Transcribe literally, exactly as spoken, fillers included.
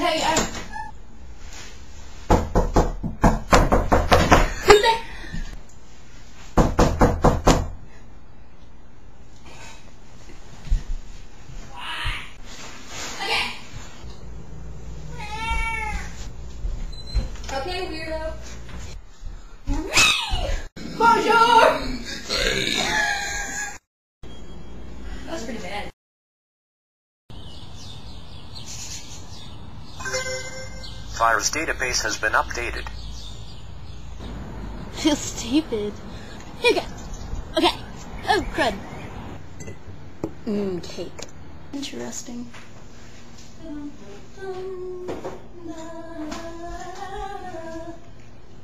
Hey, I... Okay, weirdo. Bonjour! That was pretty bad. Fire's database has been updated. I feel stupid. Here you go. Okay. Oh, crud. Mmm, cake. Interesting. Dun, dun, dun.